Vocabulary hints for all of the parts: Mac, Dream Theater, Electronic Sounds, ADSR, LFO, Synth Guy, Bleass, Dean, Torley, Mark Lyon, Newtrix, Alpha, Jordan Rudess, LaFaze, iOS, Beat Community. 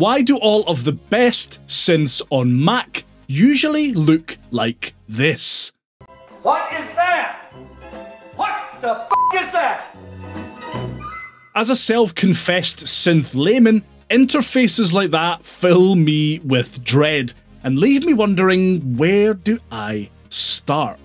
Why do all of the best synths on Mac usually look like this? What is that? What the f*** is that? As a self-confessed synth layman, interfaces like that fill me with dread and leave me wondering, where do I start?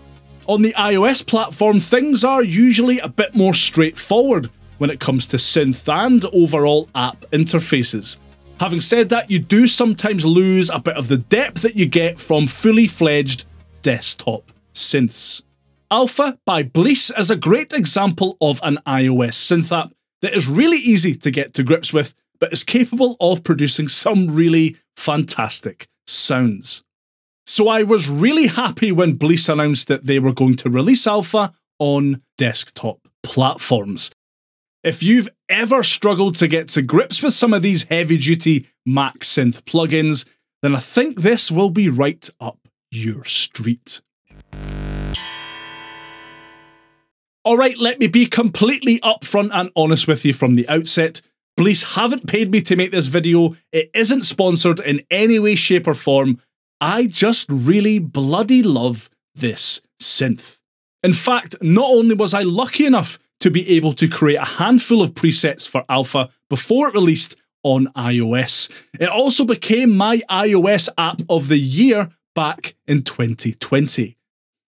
On the iOS platform, things are usually a bit more straightforward when it comes to synth and overall app interfaces. Having said that, you do sometimes lose a bit of the depth that you get from fully fledged desktop synths. Alpha by Bleass is a great example of an iOS synth app that is really easy to get to grips with, but is capable of producing some really fantastic sounds. So I was really happy when Bleass announced that they were going to release Alpha on desktop platforms. If you've ever struggled to get to grips with some of these heavy-duty Mac synth plugins, then I think this will be right up your street. All right, let me be completely upfront and honest with you from the outset. Bleass haven't paid me to make this video. It isn't sponsored in any way, shape or form. I just really bloody love this synth. In fact, not only was I lucky enough to be able to create a handful of presets for Alpha before it released on iOS, it also became my iOS app of the year back in 2020.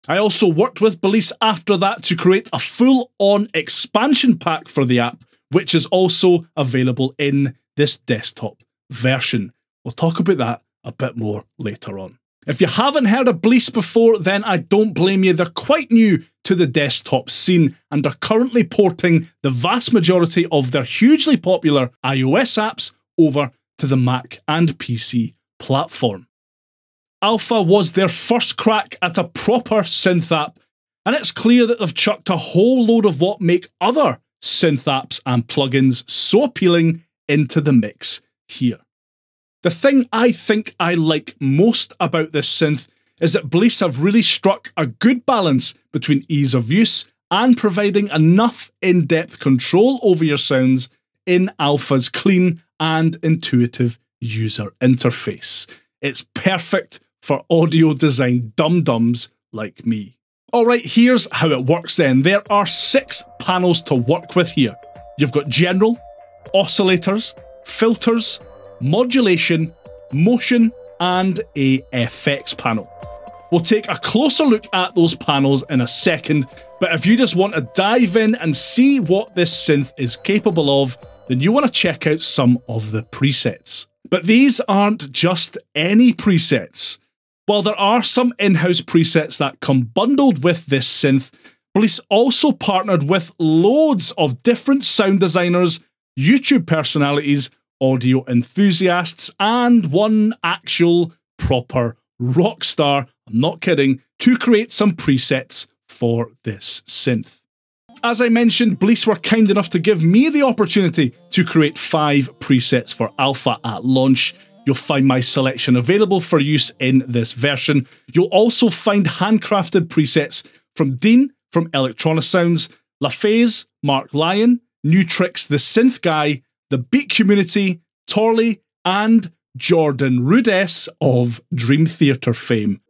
I also worked with Bleass after that to create a full-on expansion pack for the app, which is also available in this desktop version. We'll talk about that a bit more later on. If you haven't heard of Bleass before, then I don't blame you. They're quite new to the desktop scene and are currently porting the vast majority of their hugely popular iOS apps over to the Mac and PC platform. Alpha was their first crack at a proper synth app, and it's clear that they've chucked a whole load of what make other synth apps and plugins so appealing into the mix here. The thing I think I like most about this synth is that Bleass have really struck a good balance between ease of use and providing enough in-depth control over your sounds in Alpha's clean and intuitive user interface. It's perfect for audio design dum-dums like me. All right, here's how it works then. There are 6 panels to work with here. You've got general, oscillators, filters, modulation, motion, and an FX panel. We'll take a closer look at those panels in a second, but if you just want to dive in and see what this synth is capable of, then you want to check out some of the presets. But these aren't just any presets. While there are some in-house presets that come bundled with this synth, Bleass also partnered with loads of different sound designers, YouTube personalities, audio enthusiasts, and one actual proper rock star, I'm not kidding, to create some presets for this synth. As I mentioned, Bleass were kind enough to give me the opportunity to create 5 presets for Alpha at launch. You'll find my selection available for use in this version. You'll also find handcrafted presets from Dean from Electronic Sounds, LaFaze, Mark Lyon, Newtrix the Synth Guy, the Beat Community, Torley, and Jordan Rudess of Dream Theater fame.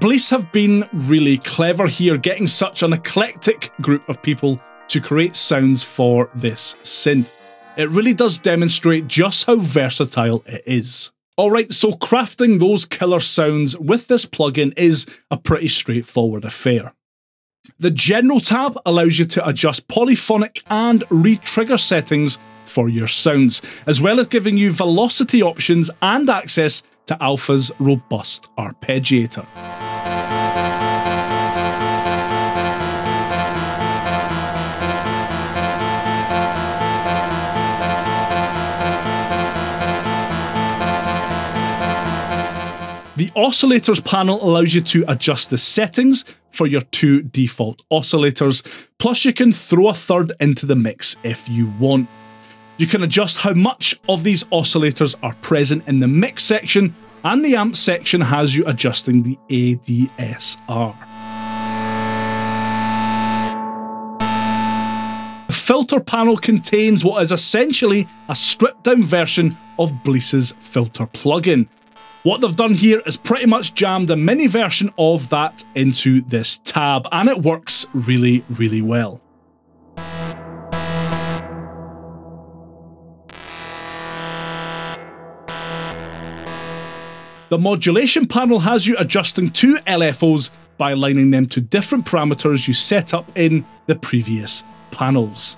Bleass have been really clever here, getting such an eclectic group of people to create sounds for this synth. It really does demonstrate just how versatile it is. Alright, so crafting those killer sounds with this plugin is a pretty straightforward affair. The General tab allows you to adjust polyphonic and re-trigger settings for your sounds, as well as giving you velocity options and access to Alpha's robust arpeggiator. The oscillators panel allows you to adjust the settings for your two default oscillators, plus you can throw a third into the mix if you want. You can adjust how much of these oscillators are present in the mix section, and the amp section has you adjusting the ADSR. The filter panel contains what is essentially a stripped-down version of Bleass's filter plugin. What they've done here is pretty much jammed a mini version of that into this tab, and it works really, really well. The modulation panel has you adjusting two LFOs by aligning them to different parameters you set up in the previous panels.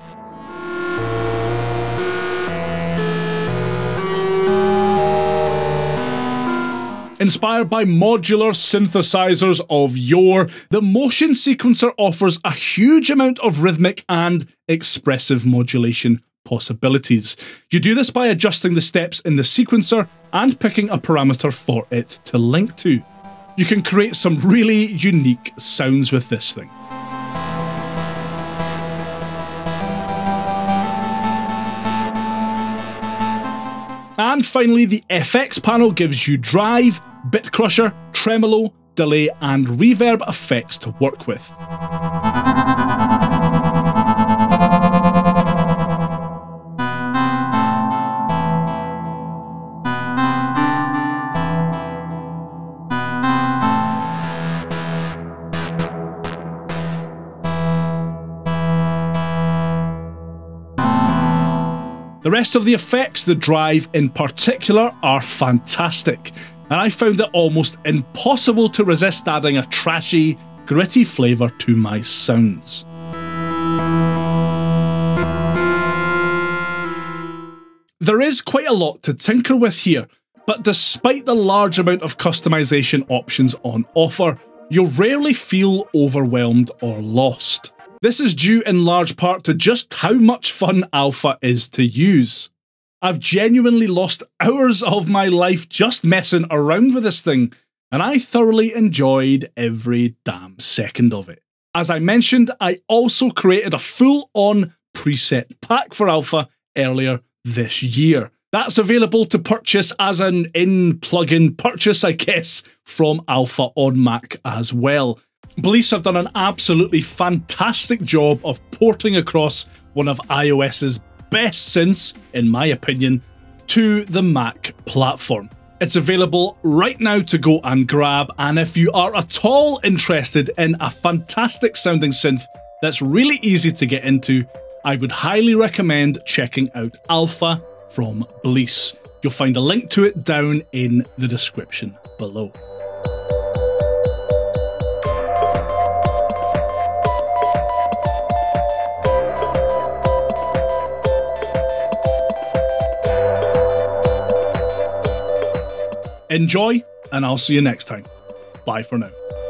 Inspired by modular synthesizers of yore, the motion sequencer offers a huge amount of rhythmic and expressive modulation possibilities. You do this by adjusting the steps in the sequencer and picking a parameter for it to link to. You can create some really unique sounds with this thing. And finally, the FX panel gives you drive, bit crusher, tremolo, delay, and reverb effects to work with. The rest of the effects, the drive in particular, are fantastic, and I found it almost impossible to resist adding a trashy, gritty flavour to my sounds. There is quite a lot to tinker with here, but despite the large amount of customisation options on offer, you'll rarely feel overwhelmed or lost. This is due in large part to just how much fun Alpha is to use. I've genuinely lost hours of my life just messing around with this thing, and I thoroughly enjoyed every damn second of it. As I mentioned, I also created a full-on preset pack for Alpha earlier this year. That's available to purchase as an in-plugin purchase, I guess, from Alpha on Mac as well. Bleass have done an absolutely fantastic job of porting across one of iOS's best synths, in my opinion, to the Mac platform. It's available right now to go and grab, and if you are at all interested in a fantastic sounding synth that's really easy to get into, I would highly recommend checking out Alpha from Bleass. You'll find a link to it down in the description below. Enjoy, and I'll see you next time. Bye for now.